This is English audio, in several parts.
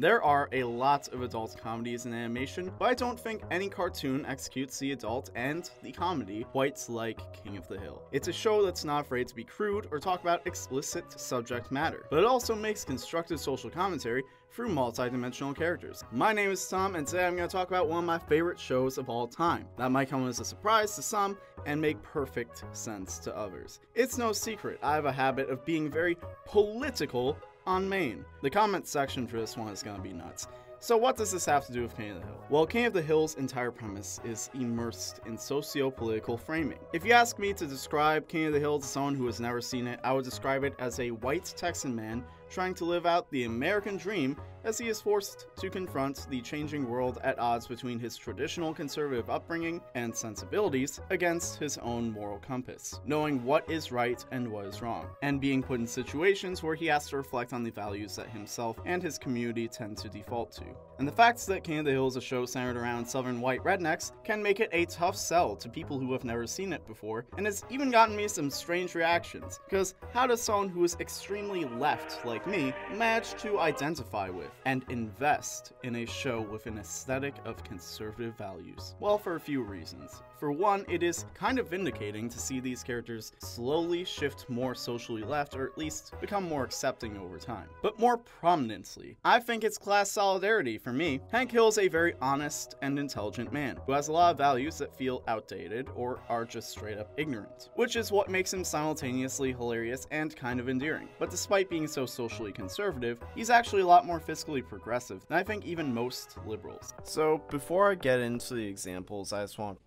There are a lot of adult comedies in animation, but I don't think any cartoon executes the adult and the comedy quite like King of the Hill. It's a show that's not afraid to be crude or talk about explicit subject matter, but it also makes constructive social commentary through multi-dimensional characters. My name is Tom, and today I'm going to talk about one of my favorite shows of all time. That might come as a surprise to some, and make perfect sense to others. It's no secret, I have a habit of being very political on Maine. The comment section for this one is going to be nuts. So what does this have to do with King of the Hill? Well, King of the Hill's entire premise is immersed in socio-political framing. If you ask me to describe King of the Hill to someone who has never seen it, I would describe it as a white Texan man trying to live out the American dream as he is forced to confront the changing world at odds between his traditional conservative upbringing and sensibilities against his own moral compass, knowing what is right and what is wrong, and being put in situations where he has to reflect on the values that himself and his community tend to default to. And the fact that King of the Hill is a show centered around southern white rednecks can make it a tough sell to people who have never seen it before, and it's even gotten me some strange reactions, because how does someone who is extremely left like me manage to identify with and invest in a show with an aesthetic of conservative values? Well, for a few reasons. For one, it is kind of vindicating to see these characters slowly shift more socially left, or at least become more accepting over time. But more prominently, I think it's class solidarity for me. Hank Hill is a very honest and intelligent man who has a lot of values that feel outdated or are just straight up ignorant, which is what makes him simultaneously hilarious and kind of endearing. But despite being so socially conservative, he's actually a lot more fiscally progressive than I think even most liberals. So before I get into the examples, I just want to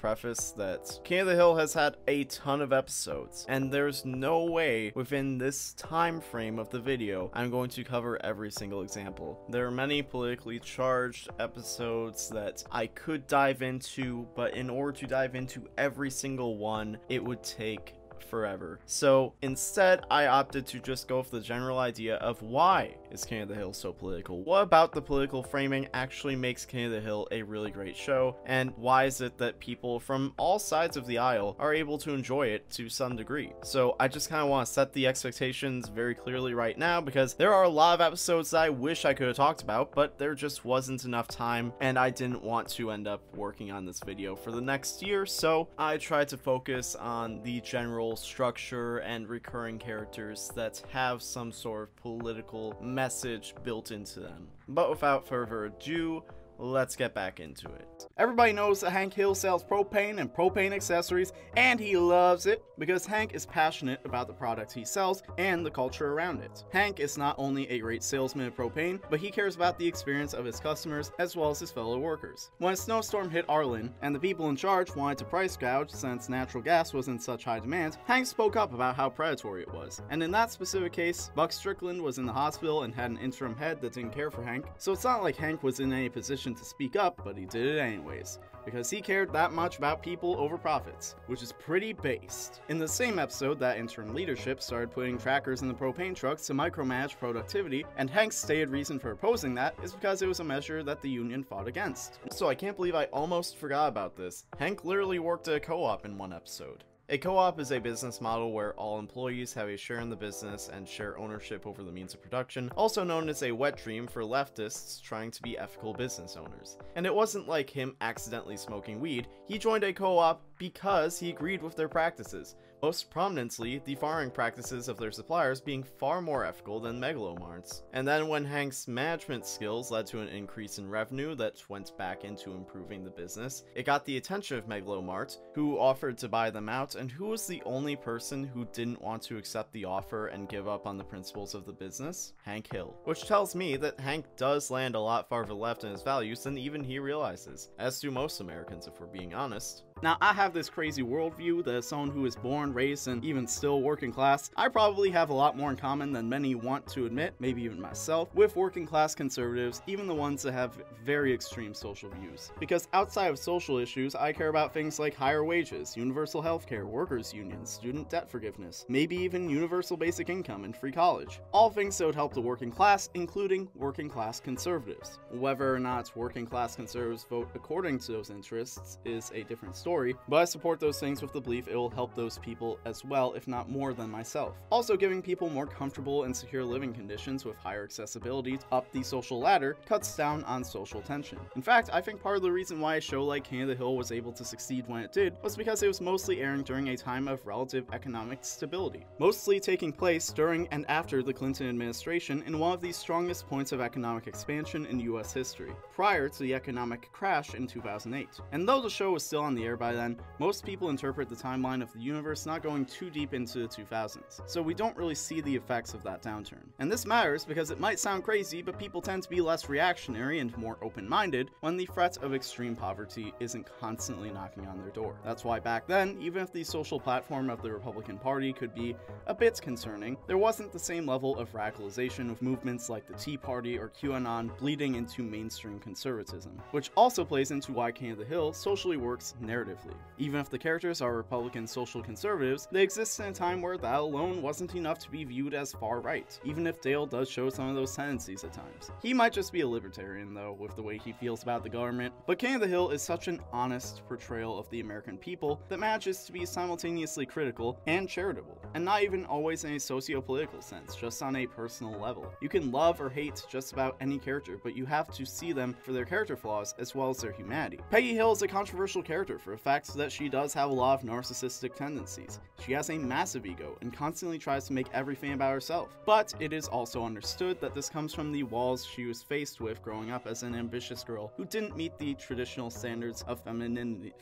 preface that King of the Hill has had a ton of episodes, and there's no way within this time frame of the video I'm going to cover every single example. There are many politically charged episodes that I could dive into, but in order to dive into every single one, it would take forever. So instead, I opted to just go for the general idea of why is King of the Hill so political? What about the political framing actually makes King of the Hill a really great show? And why is it that people from all sides of the aisle are able to enjoy it to some degree? So I just kind of want to set the expectations very clearly right now, because there are a lot of episodes that I wish I could have talked about, but there just wasn't enough time, and I didn't want to end up working on this video for the next year, so I tried to focus on the general structure and recurring characters that have some sort of political message built into them. But without further ado, let's get back into it. Everybody knows that Hank Hill sells propane and propane accessories, and he loves it because Hank is passionate about the products he sells and the culture around it. Hank is not only a great salesman of propane, but he cares about the experience of his customers as well as his fellow workers. When a snowstorm hit Arlen and the people in charge wanted to price gouge since natural gas was in such high demand, Hank spoke up about how predatory it was. And in that specific case, Buck Strickland was in the hospital and had an interim head that didn't care for Hank, so it's not like Hank was in any position to speak up, but he did it anyways, because he cared that much about people over profits, which is pretty based. In the same episode, that interim leadership started putting trackers in the propane trucks to micromanage productivity, and Hank's stated reason for opposing that is because it was a measure that the union fought against. So I can't believe I almost forgot about this. Hank literally worked at a co-op in one episode. A co-op is a business model where all employees have a share in the business and share ownership over the means of production, also known as a wet dream for leftists trying to be ethical business owners. And it wasn't like him accidentally smoking weed, he joined a co-op because he agreed with their practices, most prominently the farming practices of their suppliers being far more ethical than Megalomart's. And then when Hank's management skills led to an increase in revenue that went back into improving the business, it got the attention of Megalomart, who offered to buy them out, and who was the only person who didn't want to accept the offer and give up on the principles of the business? Hank Hill. Which tells me that Hank does land a lot farther left in his values than even he realizes, as do most Americans if we're being honest. Now, I have this crazy worldview that as someone who is born, raised, and even still working class, I probably have a lot more in common than many want to admit, maybe even myself, with working class conservatives, even the ones that have very extreme social views. Because outside of social issues, I care about things like higher wages, universal healthcare, workers' unions, student debt forgiveness, maybe even universal basic income and free college. All things that would help the working class, including working class conservatives. Whether or not working class conservatives vote according to those interests is a different story. story, but I support those things with the belief it will help those people as well, if not more than myself. Also, giving people more comfortable and secure living conditions with higher accessibility up the social ladder cuts down on social tension. In fact, I think part of the reason why a show like King of the Hill was able to succeed when it did was because it was mostly airing during a time of relative economic stability, mostly taking place during and after the Clinton administration in one of the strongest points of economic expansion in US history, prior to the economic crash in 2008. And though the show was still on the air by then, most people interpret the timeline of the universe not going too deep into the 2000s, so we don't really see the effects of that downturn. And this matters because it might sound crazy, but people tend to be less reactionary and more open-minded when the threat of extreme poverty isn't constantly knocking on their door. That's why back then, even if the social platform of the Republican Party could be a bit concerning, there wasn't the same level of radicalization with movements like the Tea Party or QAnon bleeding into mainstream conservatism, which also plays into why King of the Hill socially works narratively. Even if the characters are Republican social conservatives, they exist in a time where that alone wasn't enough to be viewed as far right, even if Dale does show some of those tendencies at times. He might just be a libertarian though, with the way he feels about the government, but King of the Hill is such an honest portrayal of the American people that manages to be simultaneously critical and charitable, and not even always in a socio-political sense, just on a personal level. You can love or hate just about any character, but you have to see them for their character flaws as well as their humanity. Peggy Hill is a controversial character for the fact that she does have a lot of narcissistic tendencies. She has a massive ego and constantly tries to make everything about herself, but it is also understood that this comes from the walls she was faced with growing up as an ambitious girl who didn't meet the traditional standards of femininity.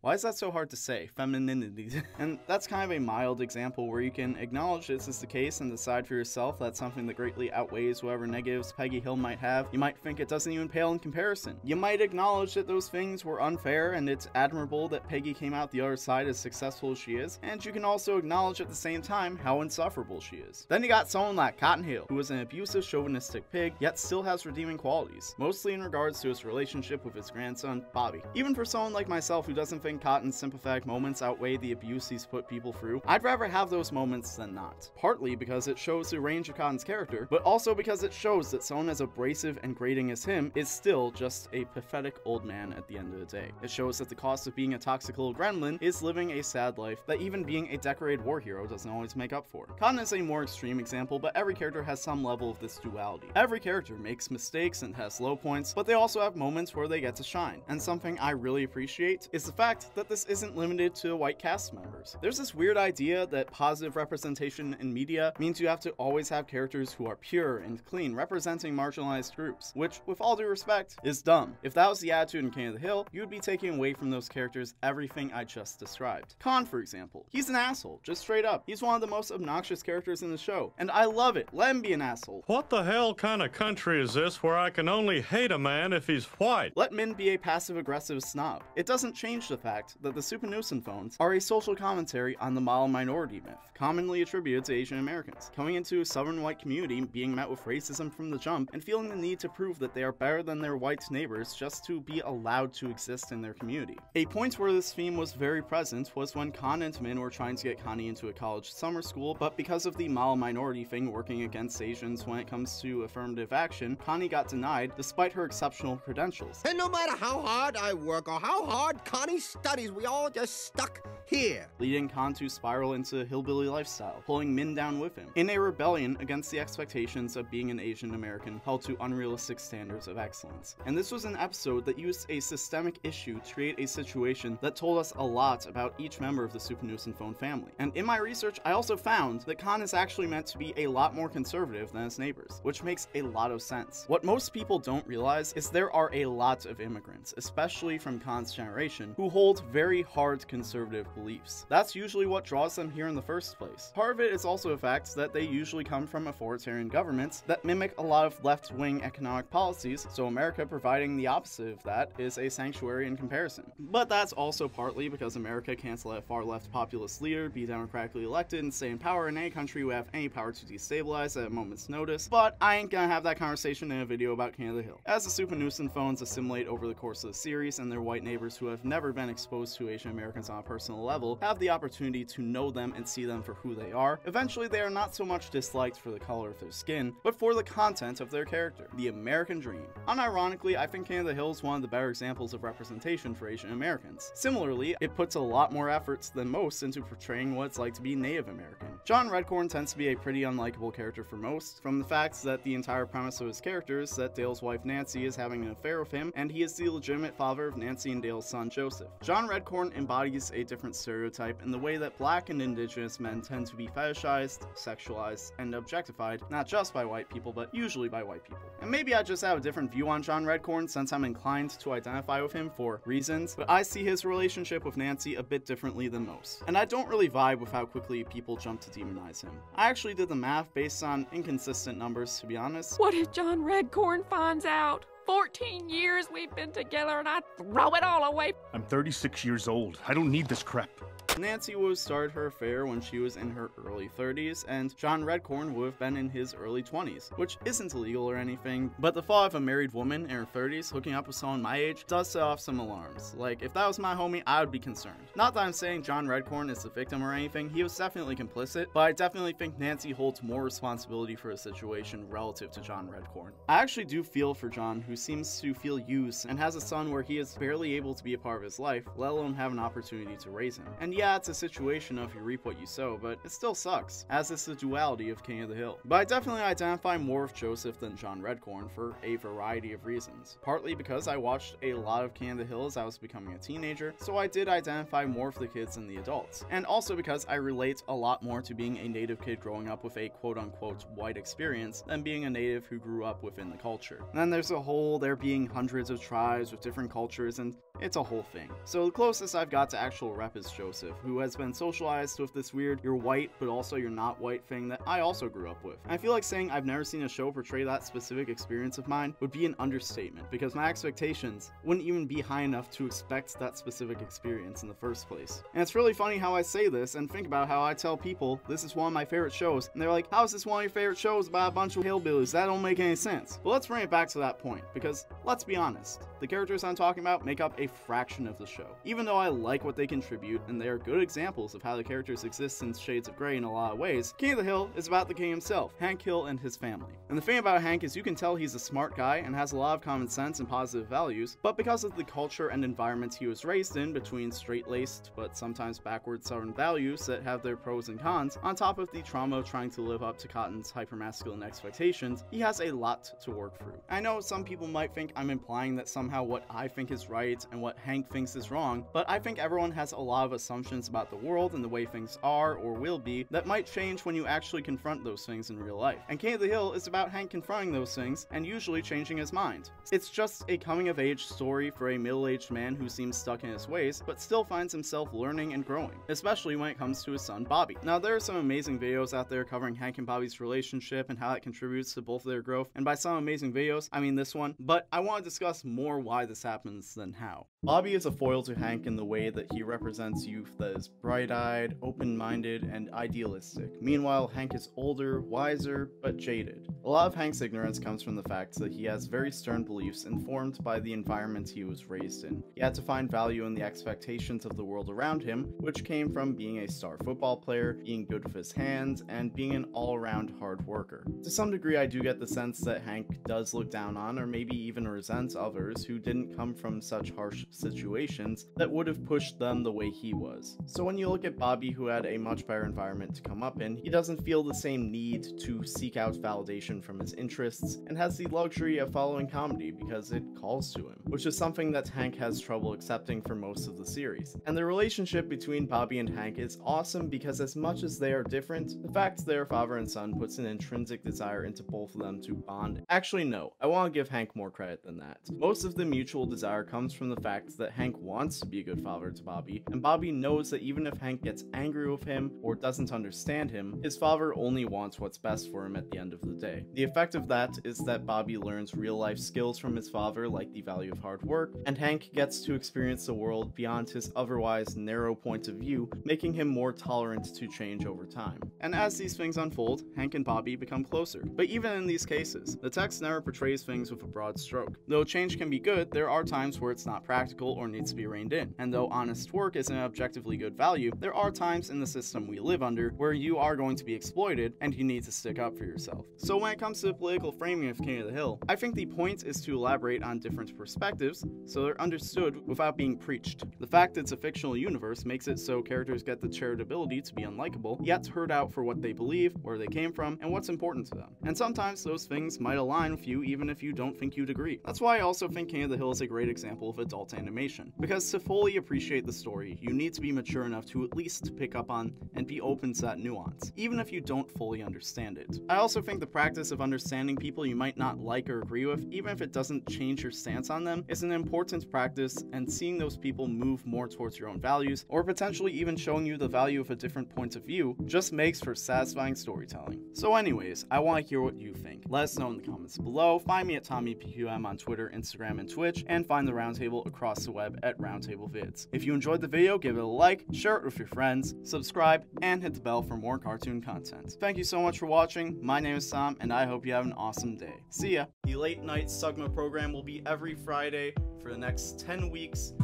Why is that so hard to say? Femininity. And that's kind of a mild example where you can acknowledge this is the case and decide for yourself that's something that greatly outweighs whatever negatives Peggy Hill might have. You might think it doesn't even pale in comparison. You might acknowledge that those things were unfair, and it's admirable that Peggy came out the other side as successful as she is, and you can also acknowledge at the same time how insufferable she is. Then you got someone like Cotton Hill, who is an abusive chauvinistic pig, yet still has redeeming qualities, mostly in regards to his relationship with his grandson, Bobby. Even for someone like myself who doesn't think Cotton's sympathetic moments outweigh the abuse he's put people through, I'd rather have those moments than not. Partly because it shows the range of Cotton's character, but also because it shows that someone as abrasive and grating as him is still just a pathetic old man at the end of the day. It shows that the cost of being a toxic little gremlin is living a sad life that even being a decorated war hero doesn't always make up for. Khan is a more extreme example, but every character has some level of this duality. Every character makes mistakes and has low points, but they also have moments where they get to shine. And something I really appreciate is the fact that this isn't limited to white cast members. There's this weird idea that positive representation in media means you have to always have characters who are pure and clean, representing marginalized groups, which, with all due respect, is dumb. If that was the attitude in King of the Hill, you would be taking away from those characters everything I just described. Khan, for example, he's an asshole, just straight up. He's one of the most obnoxious characters in the show, and I love it. Let him be an asshole. What the hell kind of country is this where I can only hate a man if he's white? Let Min be a passive-aggressive snob. It doesn't change the fact that the Soupanouvongs are a social commentary on the model minority myth, commonly attributed to Asian Americans, coming into a southern white community, being met with racism from the jump, and feeling the need to prove that they are better than their white neighbors just to be allowed to exist in their community. A point where this theme was very present was when Khan and Min were trying to get Connie into a college summer school, but because of the model minority thing working against Asians when it comes to affirmative action, Connie got denied despite her exceptional credentials. And no matter how hard I work or how hard Connie studies, we all just stuck here. Leading Khan to spiral into a hillbilly lifestyle, pulling Min down with him, in a rebellion against the expectations of being an Asian American held to unrealistic standards of excellence. And this was an episode that used a systemic issue to create a situation that told us a lot about each member of the Soupanouvongs family. And in my research, I also found that Khan is actually meant to be a lot more conservative than his neighbors, which makes a lot of sense. What most people don't realize is there are a lot of immigrants, especially from Khan's generation, who hold very hard conservative beliefs. That's usually what draws them here in the first place. Part of it is also the fact that they usually come from authoritarian governments that mimic a lot of left-wing economic policies, so America providing the opposite of that is a sanctuary in comparison. But that's also partly because America can't let a far-left populist leader be democratically elected and stay in power in any country who have any power to destabilize at a moment's notice, but I ain't gonna have that conversation in a video about King of the Hill. As the Soupanouvongs assimilate over the course of the series, and their white neighbors who have never been exposed to Asian Americans on a personal level have the opportunity to know them and see them for who they are, eventually they are not so much disliked for the color of their skin, but for the content of their character. The American dream. Unironically, I think King of the Hill is one of the better examples of representation representation for Asian Americans. Similarly, it puts a lot more efforts than most into portraying what it's like to be Native American. John Redcorn tends to be a pretty unlikable character for most, from the facts that the entire premise of his character is that Dale's wife Nancy is having an affair with him, and he is the legitimate father of Nancy and Dale's son Joseph. John Redcorn embodies a different stereotype in the way that black and indigenous men tend to be fetishized, sexualized, and objectified, not just by white people, but usually by white people. And maybe I just have a different view on John Redcorn since I'm inclined to identify with him for reasons, but I see his relationship with Nancy a bit differently than most, and I don't really vibe with how quickly people jump to demonize him. I actually did the math based on inconsistent numbers, to be honest. What if John Redcorn finds out? 14 years we've been together and I throw it all away. I'm 36 years old. I don't need this crap. Nancy would have started her affair when she was in her early 30s, and John Redcorn would have been in his early 20s, which isn't illegal or anything, but the thought of a married woman in her 30s hooking up with someone my age does set off some alarms. Like, if that was my homie, I would be concerned. Not that I'm saying John Redcorn is the victim or anything, he was definitely complicit, but I definitely think Nancy holds more responsibility for the situation relative to John Redcorn. I actually do feel for John, who seems to feel used and has a son where he is barely able to be a part of his life, let alone have an opportunity to raise him. And yeah, it's a situation of you reap what you sow, but it still sucks, as it's the duality of King of the Hill. But I definitely identify more with Joseph than John Redcorn for a variety of reasons. Partly because I watched a lot of King of the Hill as I was becoming a teenager, so I did identify more with the kids than the adults. And also because I relate a lot more to being a Native kid growing up with a quote-unquote white experience than being a Native who grew up within the culture. And then there's a whole there being hundreds of tribes with different cultures, and it's a whole thing. So the closest I've got to actual rep is Joseph, who has been socialized with this weird you're white but also you're not white thing that I also grew up with. And I feel like saying I've never seen a show portray that specific experience of mine would be an understatement, because my expectations wouldn't even be high enough to expect that specific experience in the first place. And it's really funny how I say this and think about how I tell people this is one of my favorite shows, and they're like, how is this one of your favorite shows about a bunch of hillbillies? That don't make any sense. But let's bring it back to that point, because let's be honest, the characters I'm talking about make up a fraction of the show. Even though I like what they contribute and they are good examples of how the characters exist in shades of gray in a lot of ways, King of the Hill is about the king himself, Hank Hill, and his family. And the thing about Hank is you can tell he's a smart guy and has a lot of common sense and positive values, but because of the culture and environment he was raised in between straight-laced but sometimes backward southern values that have their pros and cons, on top of the trauma of trying to live up to Cotton's hypermasculine expectations, he has a lot to work through. I know some people might think I'm implying that somehow what I think is right and what Hank thinks is wrong, but I think everyone has a lot of assumptions about the world and the way things are or will be that might change when you actually confront those things in real life. And King of the Hill is about Hank confronting those things and usually changing his mind. It's just a coming-of-age story for a middle-aged man who seems stuck in his ways but still finds himself learning and growing, especially when it comes to his son Bobby. Now, there are some amazing videos out there covering Hank and Bobby's relationship and how it contributes to both of their growth, and by some amazing videos, I mean this one, but I want to discuss more why this happens than how. Bobby is a foil to Hank in the way that he represents youth that is bright-eyed, open-minded, and idealistic. Meanwhile, Hank is older, wiser, but jaded. A lot of Hank's ignorance comes from the fact that he has very stern beliefs informed by the environment he was raised in. He had to find value in the expectations of the world around him, which came from being a star football player, being good with his hands, and being an all-around hard worker. To some degree, I do get the sense that Hank does look down on, or maybe even resents others who didn't come from such harsh situations that would have pushed them the way he was. So when you look at Bobby, who had a much better environment to come up in, he doesn't feel the same need to seek out validation from his interests and has the luxury of following comedy because it calls to him, which is something that Hank has trouble accepting for most of the series. And the relationship between Bobby and Hank is awesome because as much as they are different, the fact they are father and son puts an intrinsic desire into both of them to bond. Actually, no, I want to give Hank more credit than that. Most of the mutual desire comes from the fact that Hank wants to be a good father to Bobby, and Bobby knows that even if Hank gets angry with him or doesn't understand him, his father only wants what's best for him at the end of the day. The effect of that is that Bobby learns real-life skills from his father, like the value of hard work, and Hank gets to experience the world beyond his otherwise narrow point of view, making him more tolerant to change over time. And as these things unfold, Hank and Bobby become closer. But even in these cases, the text never portrays things with a broad stroke. Though change can be good, there are times where it's not practical. practical or needs to be reined in. And though honest work is an objectively good value, there are times in the system we live under where you are going to be exploited and you need to stick up for yourself. So when it comes to the political framing of King of the Hill, I think the point is to elaborate on different perspectives so they're understood without being preached. The fact it's a fictional universe makes it so characters get the charitability to be unlikable, yet heard out for what they believe, where they came from, and what's important to them. And sometimes those things might align with you even if you don't think you'd agree. That's why I also think King of the Hill is a great example of adult animation, because to fully appreciate the story, you need to be mature enough to at least pick up on and be open to that nuance, even if you don't fully understand it. I also think the practice of understanding people you might not like or agree with, even if it doesn't change your stance on them, is an important practice, and seeing those people move more towards your own values, or potentially even showing you the value of a different point of view, just makes for satisfying storytelling. So anyways, I want to hear what you think. Let us know in the comments below, find me at TommyPQM on Twitter, Instagram, and Twitch, and find The Roundtable across the web at Roundtable Vids. If you enjoyed the video, give it a like, share it with your friends, subscribe, and hit the bell for more cartoon content. Thank you so much for watching, my name is Tom, and I hope you have an awesome day. See ya! The Late Night Sugma program will be every Friday for the next 10 weeks.